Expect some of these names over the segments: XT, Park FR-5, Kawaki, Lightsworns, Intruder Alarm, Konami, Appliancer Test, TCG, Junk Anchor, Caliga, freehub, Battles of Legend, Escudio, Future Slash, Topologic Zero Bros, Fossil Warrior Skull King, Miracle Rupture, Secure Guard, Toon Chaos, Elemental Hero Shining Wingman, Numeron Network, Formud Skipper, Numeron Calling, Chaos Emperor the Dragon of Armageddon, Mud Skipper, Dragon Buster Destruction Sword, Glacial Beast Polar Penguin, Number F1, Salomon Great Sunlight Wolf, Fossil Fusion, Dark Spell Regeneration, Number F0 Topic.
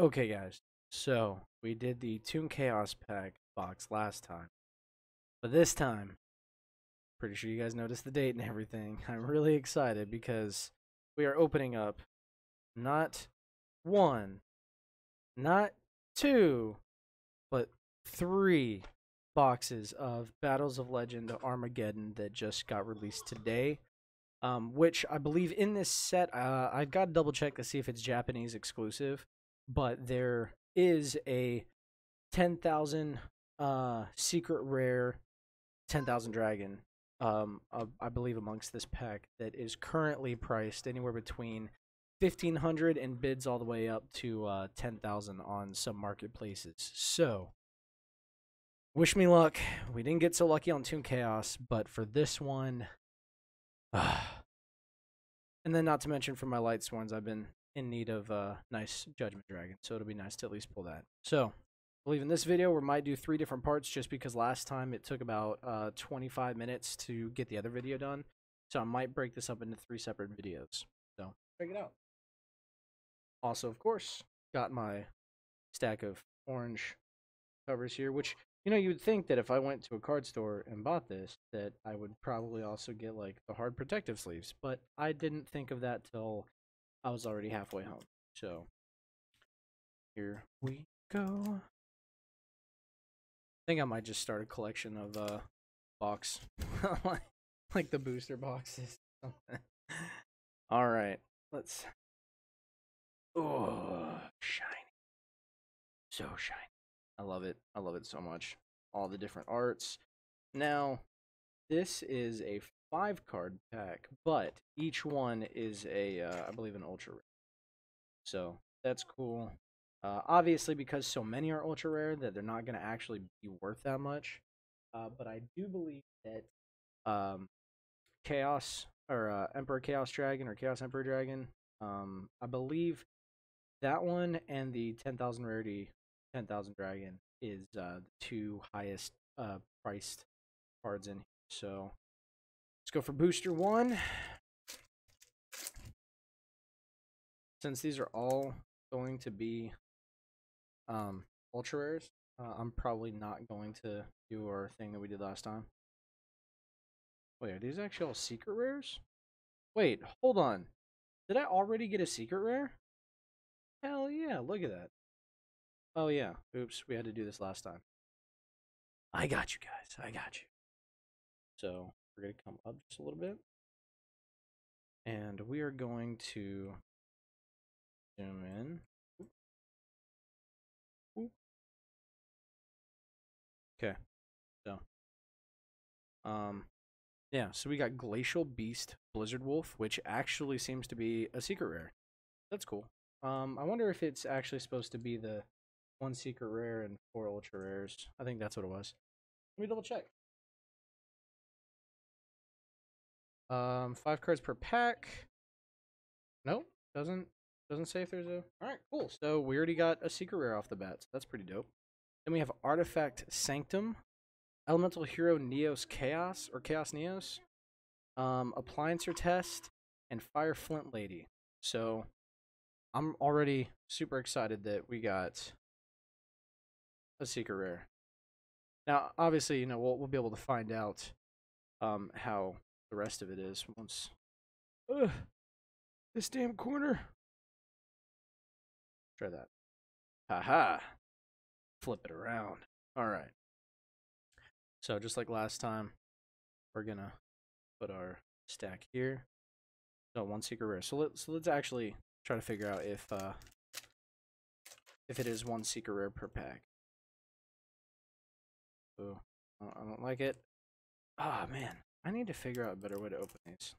Okay, guys, so we did the Toon Chaos pack box last time, but this time, pretty sure you guys noticed the date and everything. I'm really excited because we are opening up not one, not two, but three boxes of Battles of Legend: Armageddon that just got released today. Which I believe in this set, I've got to double check to see if it's Japanese exclusive. But there is a 10,000 secret rare 10,000 dragon, I believe, amongst this pack that is currently priced anywhere between 1,500 and bids all the way up to 10,000 on some marketplaces. So, wish me luck. We didn't get so lucky on Toon Chaos, but for this one, and then not to mention for my Lightsworns, I've been in need of a nice Judgment Dragon, so it'll be nice to at least pull that. So, I believe in this video we might do three different parts just because last time it took about 25 minutes to get the other video done, so I might break this up into three separate videos, so check it out. Also, of course, got my stack of orange covers here, which, you know, you would think that if I went to a card store and bought this that I would probably also get, like, the hard protective sleeves, but I didn't think of that till I was already halfway home. So here we go. I think I might just start a collection of box like the booster boxes. All right, let's. Oh, shiny, so shiny. I love it. I love it so much. All the different arts. Now, this is a 5-card pack, but each one is a, I believe, an ultra rare. So that's cool. Obviously, because so many are ultra rare, that they're not going to actually be worth that much. But I do believe that Chaos or Emperor Chaos Dragon or Chaos Emperor Dragon, I believe that one and the 10,000 rarity 10,000 Dragon is the two highest priced cards in here. So. Let's go for booster one. Since these are all going to be ultra rares, I'm probably not going to do our thing that we did last time. Wait, are these actually all secret rares? Wait, hold on. Did I already get a secret rare? Hell yeah, look at that. Oh yeah, oops, we had to do this last time. I got you guys, I got you. So. We're going to come up just a little bit, and we are going to zoom in. Ooh. Okay, so, yeah, so we got Glacial Beast Blizzard Wolf, which actually seems to be a secret rare. That's cool. I wonder if it's actually supposed to be the one secret rare and 4 ultra rares. I think that's what it was. Let me double check. 5 cards per pack. Nope, doesn't say if there's a. All right, cool. So we already got a secret rare off the bat. So that's pretty dope. Then we have Artifact Sanctum, Elemental Hero Neos Chaos or Chaos Neos, Appliancer Test, and Fire Flint Lady. So I'm already super excited that we got a secret rare. Now, obviously, you know we'll be able to find out how. The rest of it is once. Ugh, this damn corner. Try that. Haha. Flip it around. All right. So just like last time, we're gonna put our stack here. So one secret rare. So let's actually try to figure out if it is one secret rare per pack. Ooh, I don't like it. Ah, man. I need to figure out a better way to open these.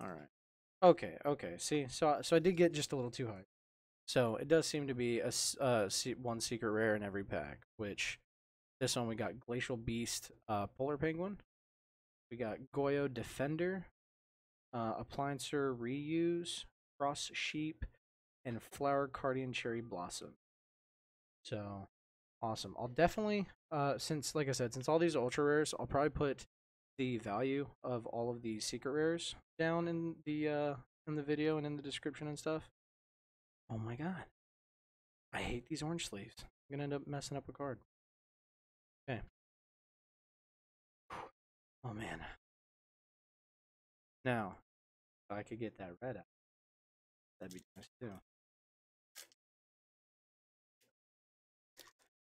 All right. Okay, okay. See, so I did get just a little too high. So it does seem to be a one secret rare in every pack, which this one we got Glacial Beast Polar Penguin. We got Goyo Defender, Appliancer Reuse, Cross Sheep, and Flower Cardian Cherry Blossom. So awesome. I'll definitely, since, like I said, since all these are ultra rares, I'll probably put the value of all of these secret rares down in the video and in the description and stuff. Oh my god, I hate these orange sleeves. I'm gonna end up messing up a card. Okay. Oh man. Now, if I could get that red out, that'd be nice too.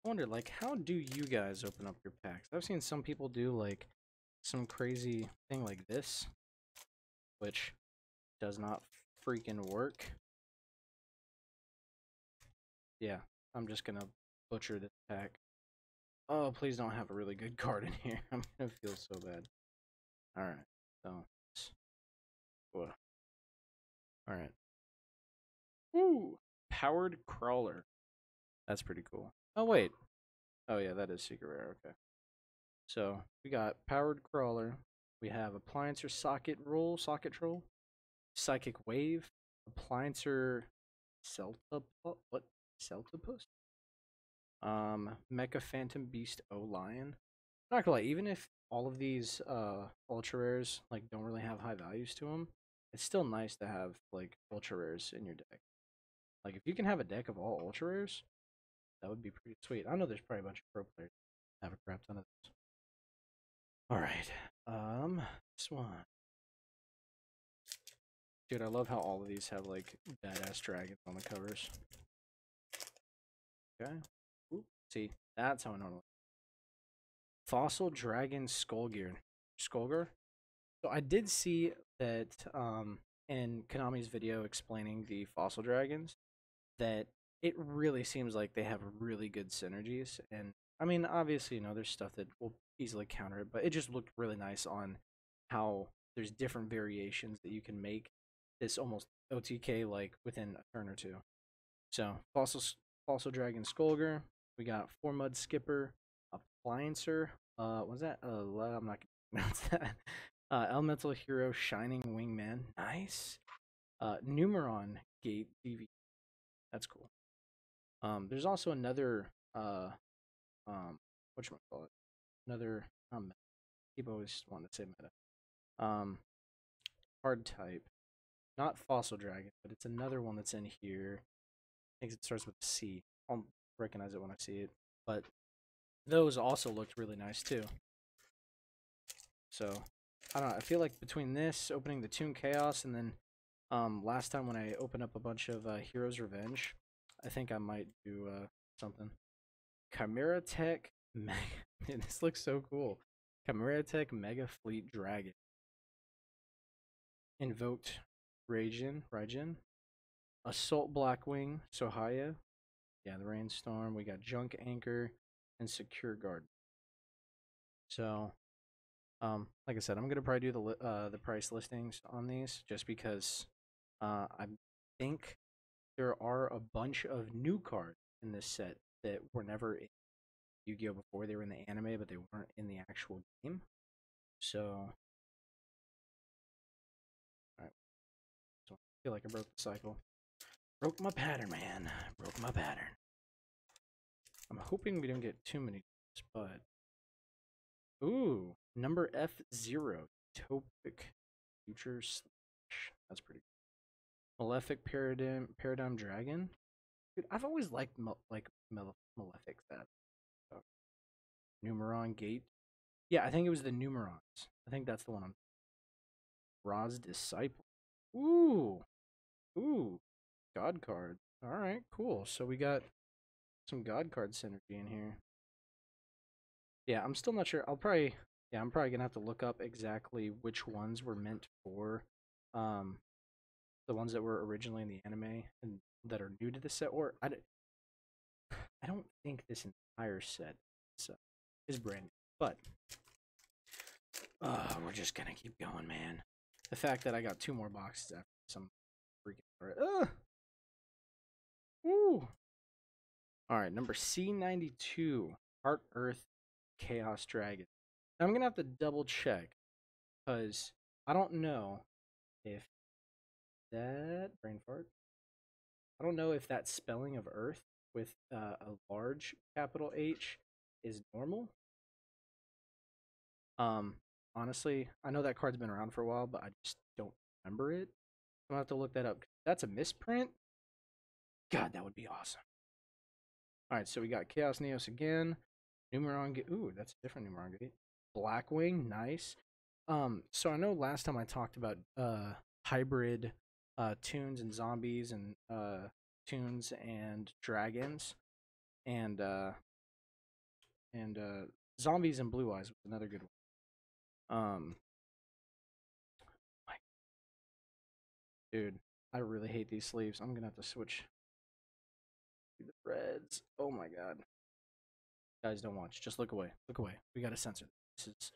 I wonder, like, how do you guys open up your packs? I've seen some people do, like, some crazy thing like this, which does not freaking work. Yeah, I'm just gonna butcher this pack. Oh, please don't have a really good card in here. I'm gonna feel so bad. Alright, so. Whoa. Alright. Ooh! Powered Crawler. That's pretty cool. Oh, wait. Oh, yeah, that is secret rare. Okay. So, we got Powered Crawler. We have Appliancer Socket Troll. Psychic Wave. Appliancer Celtapus. What? Celtapus? Mecha Phantom Beast O-Lion. Not gonna lie, even if all of these ultra rares like don't really have high values to them, it's still nice to have like ultra rares in your deck. Like if you can have a deck of all ultra rares, that would be pretty sweet. I know there's probably a bunch of pro players that have a crap ton of this. Alright. This one. Dude, I love how all of these have like badass dragons on the covers. Okay. Ooh, see, that's how I normally. Fossil Dragon Skullgar. So I did see that in Konami's video explaining the fossil dragons, that it really seems like they have really good synergies. And I mean, obviously, you know, there's stuff that will easily counter it, but it just looked really nice on how there's different variations that you can make this almost OTK like within a turn or two. So Fossil Dragon Skullgar. We got Four Mud Skipper. Appliancer, what was that? I'm not gonna pronounce that. Elemental Hero Shining Wingman, nice. Numeron Gate DV, that's cool. There's also another whatchamacallit? Another people always want to say meta. Hard type. Not Fossil Dragon, but it's another one that's in here. I think it starts with a C. I'll recognize it when I see it, but those also looked really nice too. So, I don't know, I feel like between this, opening the Toon Chaos, and then last time when I opened up a bunch of Heroes Revenge, I think I might do something. Chimera Tech Mega, man, this looks so cool. Chimera Tech Mega Fleet Dragon. Invoked Ragen. Assault Blackwing, Sohaya. Yeah, the Rainstorm, we got Junk Anchor. And Secure Guard. So, like I said, I'm gonna probably do the price listings on these just because I think there are a bunch of new cards in this set that were never in Yu-Gi-Oh before. They were in the anime, but they weren't in the actual game. So, all right. So I feel like I broke the cycle. Broke my pattern, man. Broke my pattern. I'm hoping we don't get too many, but... Ooh! Number F0 Topic. Future Slash. That's pretty cool. Malefic Paradigm Dragon. Dude, I've always liked Malefic that. So. Numeron Gate. Yeah, I think it was the Numerons. I think that's the one I'm... Ra's Disciple. Ooh! Ooh! God card. Alright, cool. So we got... some god card synergy in here. Yeah, I'm still not sure. I'm probably gonna have to look up exactly which ones were meant for the ones that were originally in the anime and that are new to the set, or I don't think this entire set is brand new, but we're just gonna keep going, man. The fact that I got two more boxes after some freaking Ooh. Alright, number C92, Heart Earth Chaos Dragon. Now I'm going to have to double check, because I don't know if that... Brain fart? I don't know if that spelling of Earth with a large capital H is normal. Honestly, I know that card's been around for a while, but I just don't remember it. I'm going to have to look that up. That's a misprint? God, that would be awesome. Alright, so we got Chaos Neos again. Numeron Gate. Ooh, that's a different Numeron Gate. Blackwing, nice. So I know last time I talked about hybrid toons and zombies and toons and dragons and zombies and blue eyes was another good one. Dude, I really hate these sleeves. I'm gonna have to switch the reds. Oh my god. Guys, don't watch. Just look away. Look away. We gotta censor. This is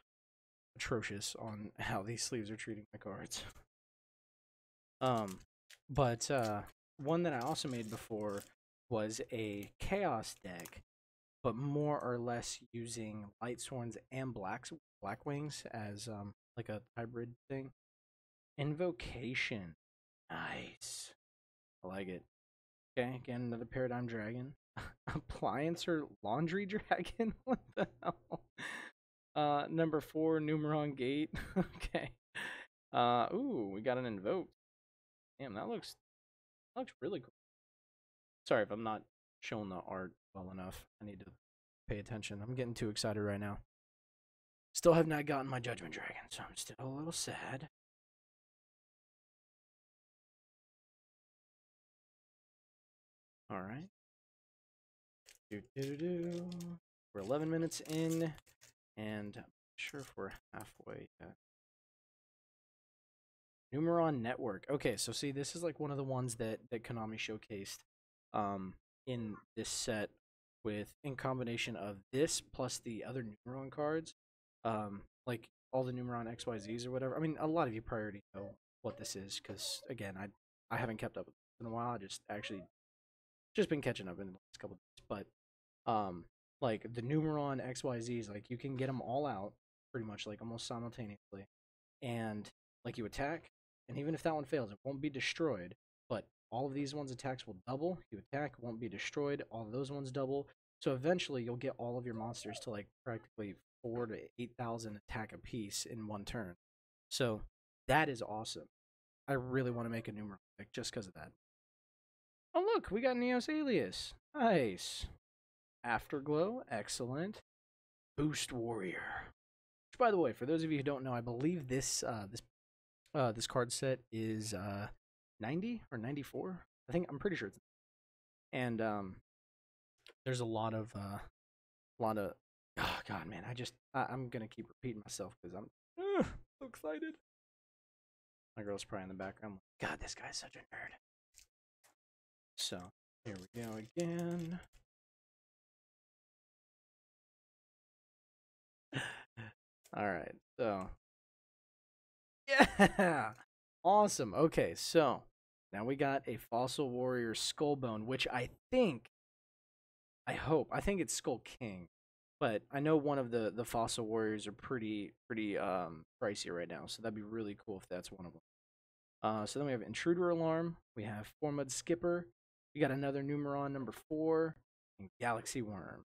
atrocious on how these sleeves are treating my cards. But one that I also made before was a Chaos deck, but more or less using Lightsworns and Blackwings as like a hybrid thing. Invocation. Nice. I like it. Okay, again, another Paradigm Dragon. Appliancer Laundry Dragon? What the hell? Number 4, Numeron Gate. Okay. Ooh, we got an Invoked. Damn, that looks really cool. Sorry if I'm not showing the art well enough. I need to pay attention. I'm getting too excited right now. Still have not gotten my Judgment Dragon, so I'm still a little sad. All right. We're 11 minutes in, and I'm not sure if we're halfway yet. Numeron Network. Okay, so see, this is like one of the ones that Konami showcased in this set in combination of this plus the other Numeron cards, like all the Numeron XYZs or whatever. I mean, a lot of you probably already know what this is because, again, I haven't kept up with it in a while. I just actually... just been catching up in the last couple of days, but like the Numeron XYZs, like you can get them all out pretty much like almost simultaneously, and like you attack, and even if that one fails, it won't be destroyed, but all of these ones attacks will double. You attack, won't be destroyed, all of those ones double, so eventually you'll get all of your monsters to like practically 4,000 to 8,000 attack a piece in one turn. So that is awesome. I really want to make a Numeron deck just because of that. Oh, look, we got Neos Alias. Nice. Afterglow, excellent. Boost Warrior. Which, by the way, for those of you who don't know, I believe this card set is 90 or 94. I think I'm pretty sure it's. And there's a lot of. Oh God, man, I'm gonna keep repeating myself because I'm so excited. My girl's probably in the background. Like, God, this guy's such a nerd. So, here we go again. Alright, so. Yeah! Awesome. Okay, so. Now we got a Fossil Warrior Skull Bone, which I think it's Skull King. But I know one of the Fossil Warriors are pretty pricey right now, so that'd be really cool if that's one of them. So then we have Intruder Alarm. We have Formud Skipper. We got another Numeron number 4 and Galaxy Worm.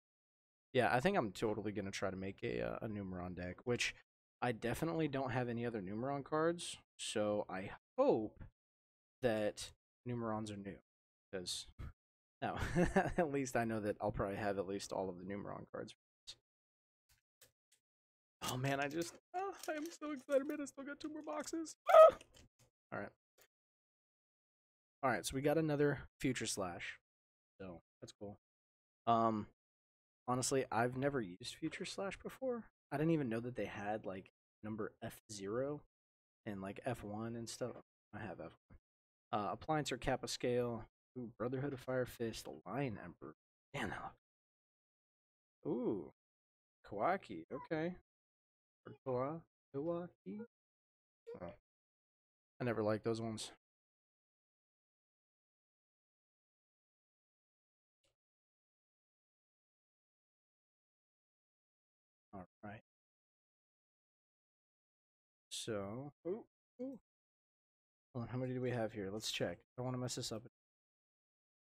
Yeah, I think I'm totally going to try to make a Numeron deck, which I definitely don't have any other Numeron cards, so I hope that Numerons are new, because no, at least I know that I'll probably have at least all of the Numeron cards. Oh man, I'm so excited, man. I still got 2 more boxes. Ah! All right, so we got another Future Slash, so that's cool. Honestly, I've never used Future Slash before. I didn't even know that they had like number F0 and like F1 and stuff. I have F1. Appliancer Kappa Scale. Ooh, Brotherhood of Fire Fist, Lion Emperor. Damn that. Ooh, Kawaki. Okay. Or Kawaki. Oh. I never liked those ones. All right. So, ooh. Hold on, how many do we have here? Let's check. I don't want to mess this up.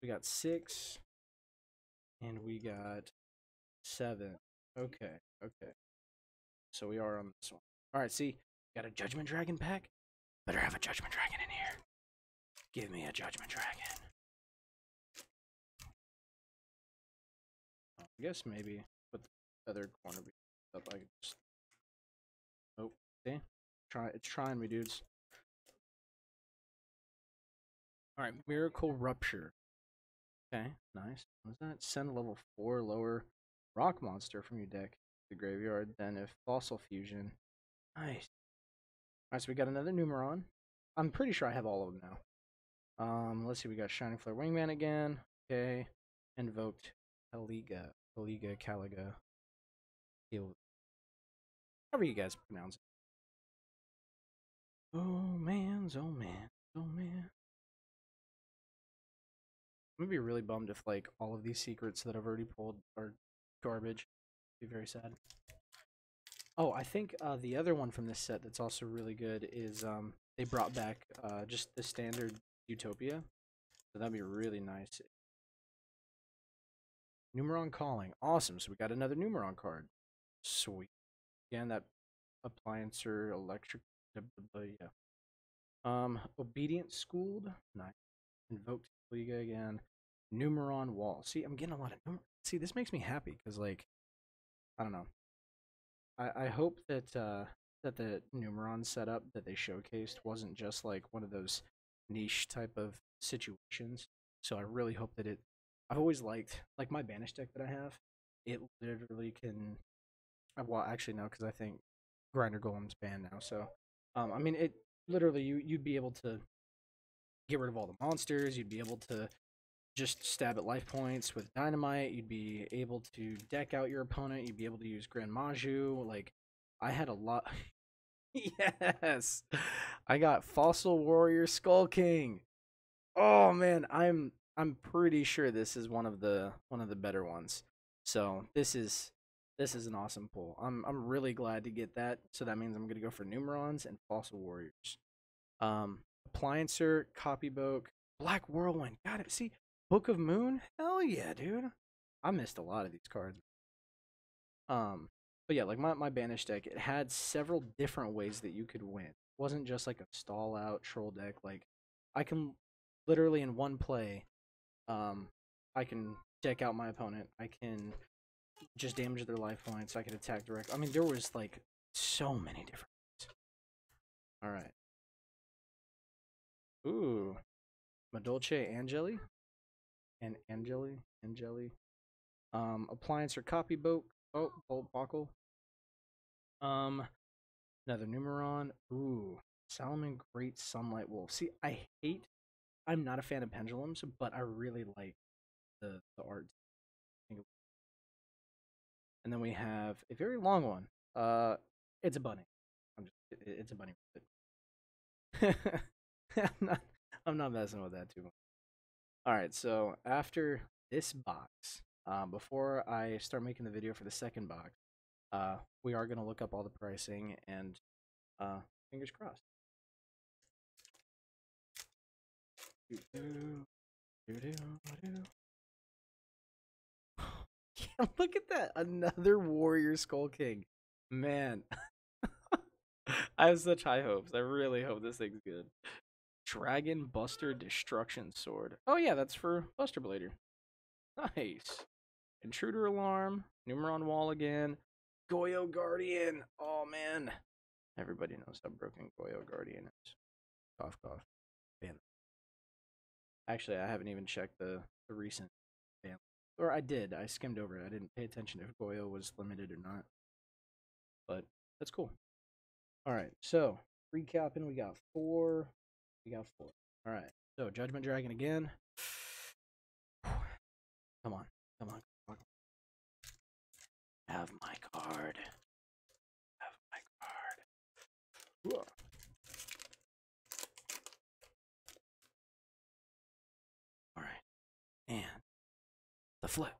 We got 6, and we got 7. Okay. So we are on this one. All right, see, got a Judgment Dragon pack. Better have a Judgment Dragon in here. Give me a Judgment Dragon. I guess maybe put the other corner up. I could just. Oh, okay. It's trying me, dudes. Alright, Miracle Rupture. Okay, nice. What was that? Send level 4 lower rock monster from your deck to the graveyard, then a Fossil Fusion. Nice. Alright, so we got another Numeron. I'm pretty sure I have all of them now. Let's see, we got Shining Flare Wingman again. Okay. Invoked Caliga. However you guys pronounce it. Oh man, oh man, oh man. I'm gonna be really bummed if like all of these secrets that I've already pulled are garbage. It'd be very sad. Oh, I think the other one from this set that's also really good is they brought back just the standard Utopia. So that'd be really nice. Numeron Calling. Awesome. So we got another Numeron card. Sweet. Again, that Appliancer Electric. Yeah. Obedient Schooled. Nice. Invoked Liga again. Numeron Wall. See, I'm getting a lot of numerons. See, this makes me happy because, like, I don't know. I hope that that the Numeron setup that they showcased wasn't just like one of those niche type of situations. So I really hope that it. I've always liked like my Banish deck that I have. It literally can. Well, actually no, because I think Grinder Golem's banned now. So. I mean, it literally, you'd be able to get rid of all the monsters, you'd be able to just stab at life points with dynamite, you'd be able to deck out your opponent, you'd be able to use Grand Maju, like, I had a lot... Yes! I got Fossil Warrior Skull King! Oh, man, I'm pretty sure this is one of the better ones. So, this is an awesome pull. I'm really glad to get that. So that means I'm gonna go for Numerons and Fossil Warriors. Appliancer, Copyboat, Black Whirlwind. Got it. See, Book of Moon. Hell yeah, dude. I missed a lot of these cards. But yeah, like my Banish deck, it had several different ways that you could win. It wasn't just like a stall out troll deck. Like I can literally in one play, I can deck out my opponent. I can just damage their life points. I could attack direct. I mean, there was like so many different things. All right. Ooh, Madolce Angeli and Angeli. Appliance or copy boat. Oh, Bolt Buckle. Another Numeron. Ooh, Salomon Great Sunlight Wolf. See, I'm not a fan of pendulums, but I really like the art. And then we have a very long one. It's a bunny. It's a bunny. I'm not messing with that too much. All right. So after this box, before I start making the video for the second box, we are gonna look up all the pricing and fingers crossed. Look at that, another Warrior Skull King, man. I have such high hopes. I really hope this thing's good. Dragon Buster Destruction Sword. Oh yeah, that's for Buster Blader. Nice. Intruder Alarm. Numeron Wall again. Goyo Guardian. Oh man, everybody knows how broken Goyo Guardian is. Cough cough. Ban. Actually, I haven't even checked the recent ban. Or I did. I skimmed over it. I didn't pay attention if Goyo was limited or not. But that's cool. Alright, so recapping, we got four. Alright, so Judgment Dragon again. Come on. Come on. Have my card. Whoa. Alright. And the flip.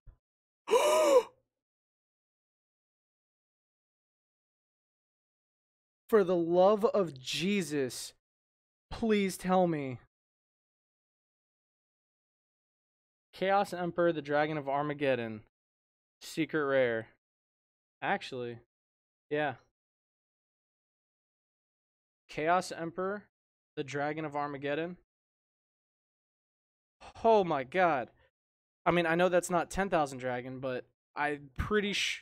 For the love of Jesus, please tell me. Chaos Emperor the Dragon of Armageddon. Secret rare. Actually, yeah. Chaos Emperor the Dragon of Armageddon. Oh my god. I mean, I know that's not 10,000 Dragon, but I'm pretty sure.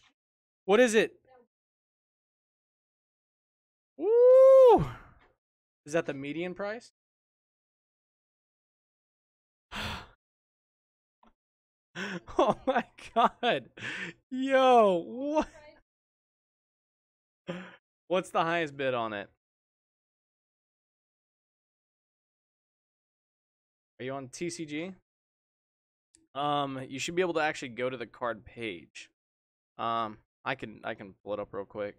What is it? Ooh! Is that the median price? Oh my god. Yo, what? What's the highest bid on it? Are you on TCG? You should be able to actually go to the card page. I can pull it up real quick.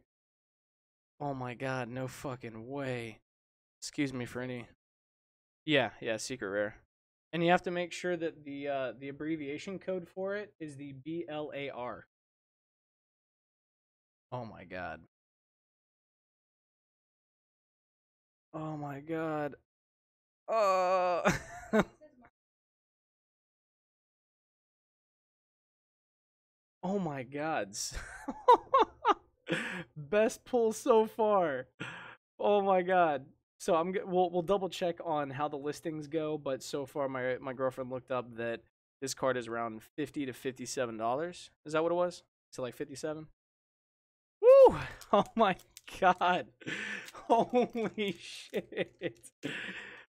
Oh my god, no fucking way. Excuse me for any. Yeah, secret rare. And you have to make sure that the abbreviation code for it is the BLAR. Oh my god. Oh my god. Oh my gods. Best pull so far. Oh my god. So we'll double check on how the listings go, but so far my girlfriend looked up that this card is around $50 to $57. Is that what it was? So like 57. Woo! Oh my god! Holy shit!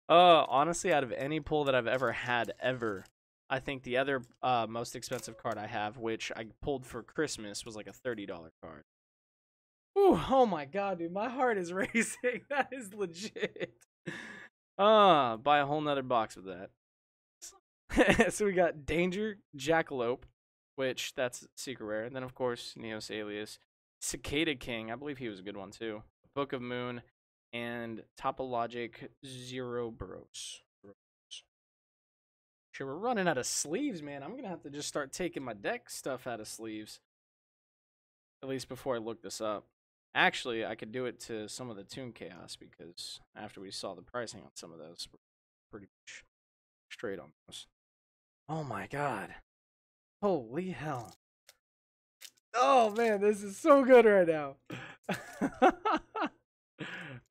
Honestly, out of any pull that I've ever had ever, I think the other most expensive card I have, which I pulled for Christmas, was like a $30 card. Ooh, oh my god, dude, my heart is racing. That is legit. Buy a whole nother box with that. So we got Danger Jackalope, which that's secret rare. And then, of course, Neos Alias. Cicada King, I believe he was a good one, too. Book of Moon. And Topologic Zero Bros. Sure, we're running out of sleeves, man. I'm going to have to just start taking my deck stuff out of sleeves. At least before I look this up. Actually, I could do it to some of the Toon Chaos, because after we saw the pricing on some of those, we're pretty much straight on those. Oh my god. Holy hell. Oh man, this is so good right now.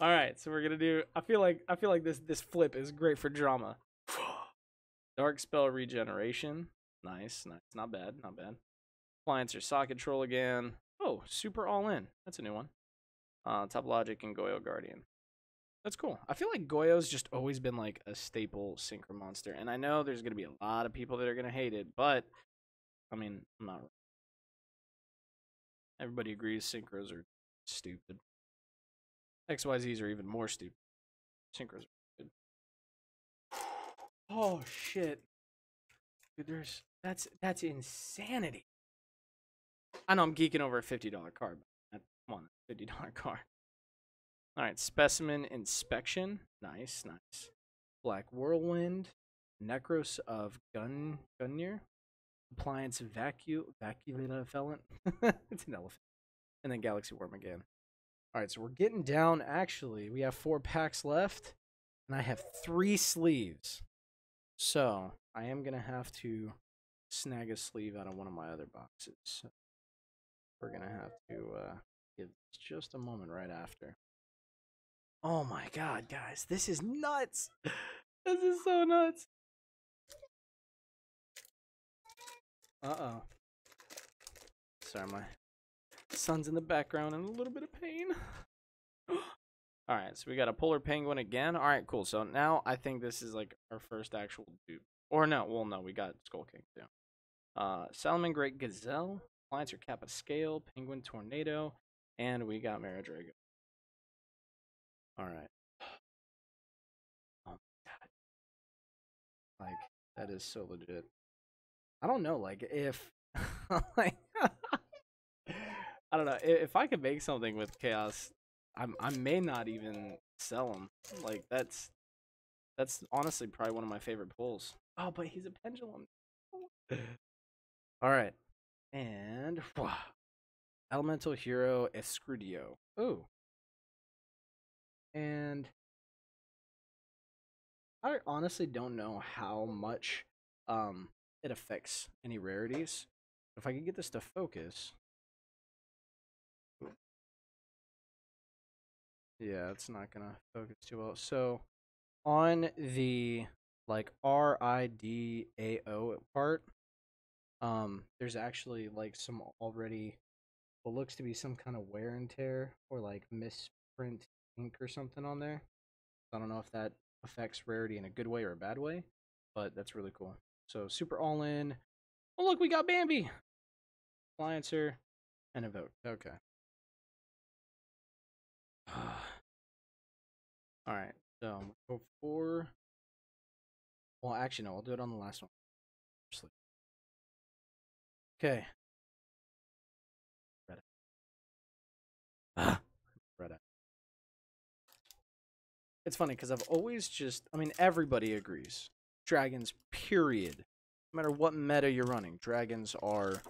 Alright, so we're gonna do, I feel like this flip is great for drama. Dark Spell Regeneration. Nice. Not bad. Appliancer Sock Control again. Oh, Super All In. That's a new one. Topologic and Goyo Guardian. That's cool. I feel like Goyo's just always been like a staple synchro monster. And I know there's going to be a lot of people that are going to hate it, but I mean, I'm not. Everybody agrees synchros are stupid. XYZs are even more stupid. Synchros are stupid. Oh, shit. Dude, that's insanity. I know I'm geeking over a $50 card, but I want a $50 card. All right, Specimen Inspection. Nice. Black Whirlwind. Necros of Gungnir. Appliance Vacuolator Felon. It's an elephant. And then Galaxy Worm again. All right, so we're getting down, actually. We have 4 packs left, and I have 3 sleeves. So I am going to have to snag a sleeve out of one of my other boxes. So we're going to have to give this just a moment right after. Oh my god, guys. This is nuts. This is so nuts. Uh-oh. Sorry, my son's in the background in a little bit of pain. Alright, so we got a Polar Penguin again. Alright, cool. So now I think this is like our first actual dupe. Or no, well, no, we got Skull King too. Salomon Great Gazelle. Appliancer Kappa Scale, Penguin Tornado, and we got Mara Drago. All right. Oh my god. Like, that is so legit. I don't know, like, if... like, I don't know. If I could make something with Chaos, I may not even sell them. Like, that's honestly probably one of my favorite pulls. Oh, but he's a pendulum. All right. And Elemental Hero Escudio. Ooh. And I honestly don't know how much it affects any rarities. If I can get this to focus. Yeah, it's not gonna focus too well. So on the like RIDAO part. There's actually like some already what looks to be some kind of wear and tear or like misprint ink or something on there. I don't know if that affects rarity in a good way or a bad way, but that's really cool. So super all in. Oh look, we got Bambi, Appliancer, and Invoked. Okay. All right, so go for. Well, actually no, I'll do it on the last one. Sleep. Okay. Reddit. Reddit. It's funny because I've always just, I mean, everybody agrees. Dragons, period. No matter what meta you're running, dragons are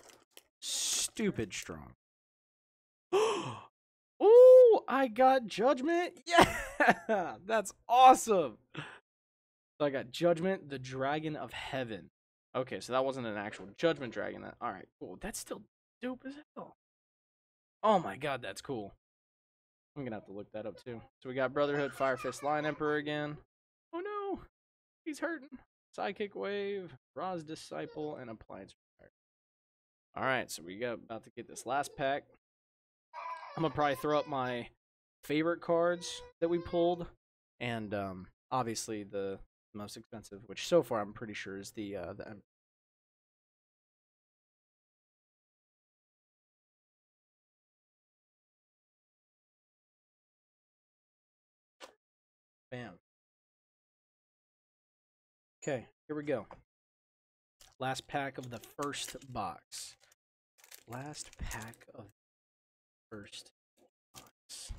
stupid strong. Oh, I got Judgment. Yeah, that's awesome. So I got Judgment, the Dragon of Heaven. Okay, so that wasn't an actual Judgment Dragon. All right, cool. That's still dope as hell. Oh my god, that's cool. I'm gonna have to look that up too. So we got Brotherhood, Fire Fist, Lion Emperor again. Oh no, he's hurting. Psychic Wave, Ra's Disciple, and Appliancer. All right, so we got about to get this last pack. I'm gonna probably throw up my favorite cards that we pulled, and obviously the most expensive, which so far I'm pretty sure is the Emperor. Bam. Okay, here we go. Last pack of the first box. Last pack of the first box.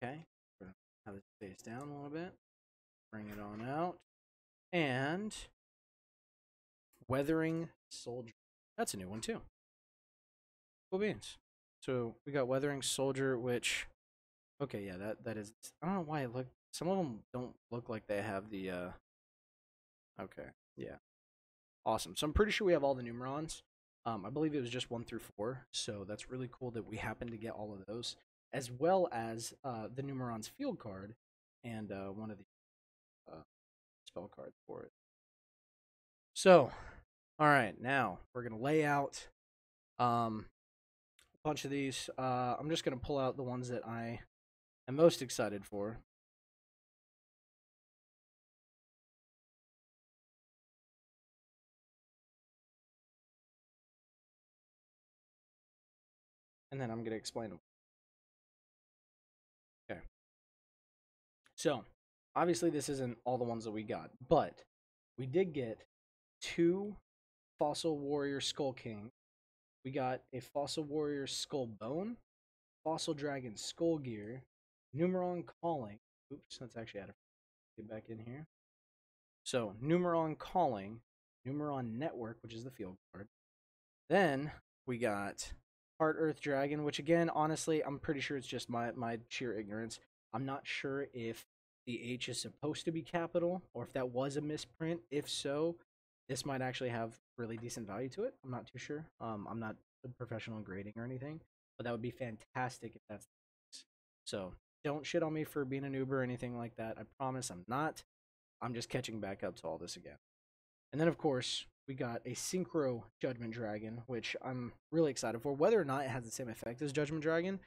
Okay, we're gonna have this face down a little bit. Bring it on out. And Weathering Soldier. That's a new one too. Cool beans. So we got Weathering Soldier, which okay, yeah, that is, I don't know why it looked, some of them don't look like they have the okay, yeah. Awesome. So I'm pretty sure we have all the Numerons. I believe it was just 1 through 4, so that's really cool that we happen to get all of those, as well as the Numeron's field card and one of the spell card for it. So all right, now we're gonna lay out a bunch of these. I'm just gonna pull out the ones that I am most excited for. And then I'm gonna explain them. Okay. So obviously, this isn't all the ones that we got, but we did get 2 Fossil Warrior Skull King. We got a Fossil Warrior Skull Bone, Fossil Dragon Skullgar, Numeron Calling. Oops, that's actually out of. Get back in here. So, Numeron Calling, Numeron Network, which is the field card. Then we got Heart Earth Dragon, which again, honestly, I'm pretty sure it's just my sheer ignorance. I'm not sure if the H is supposed to be capital, or if that was a misprint. If so, this might actually have really decent value to it. I'm not too sure. I'm not a professional in grading or anything, but that would be fantastic if that's the case. So don't shit on me for being an Uber or anything like that. I promise I'm not. I'm just catching back up to all this again. And then, of course, we got a Synchro Judgment Dragon, which I'm really excited for. Whether or not it has the same effect as Judgment Dragon,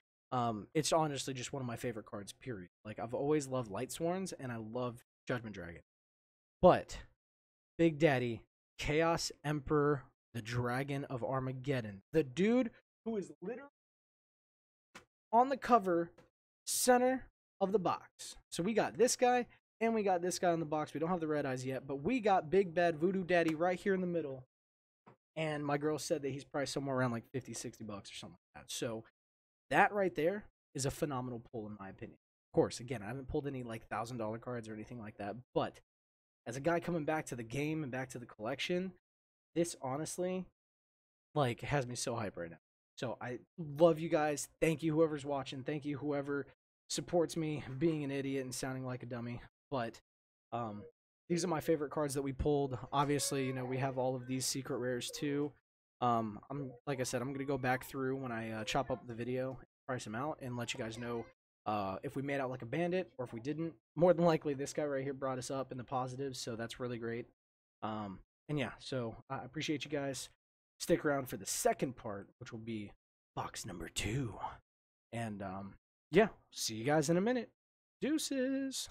it's honestly just one of my favorite cards, period. Like, I've always loved Lightsworns, and I love Judgment Dragon. But Big Daddy, Chaos Emperor, the Dragon of Armageddon, the dude who is literally on the cover, center of the box. So we got this guy, and we got this guy in the box. We don't have the red eyes yet, but we got Big Bad Voodoo Daddy right here in the middle. And my girl said that he's probably somewhere around like 50, 60 bucks or something like that. So that right there is a phenomenal pull, in my opinion. Of course, again, I haven't pulled any like $1,000 cards or anything like that, but as a guy coming back to the game and back to the collection, this honestly, like, has me so hyped right now. So I love you guys. Thank you, whoever's watching. Thank you, whoever supports me being an idiot and sounding like a dummy. But these are my favorite cards that we pulled. Obviously, you know, we have all of these secret rares too. I'm like I said, I'm gonna go back through when I chop up the video, price them out, and let you guys know if we made out like a bandit or if we didn't. More than likely, this guy right here brought us up in the positives, so that's really great. And yeah, so I appreciate you guys. stick around for the second part, which will be box number 2. And yeah, see you guys in a minute. Deuces.